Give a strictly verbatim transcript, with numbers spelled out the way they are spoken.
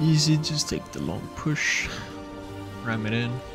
Easy, just take the long push, ram it in.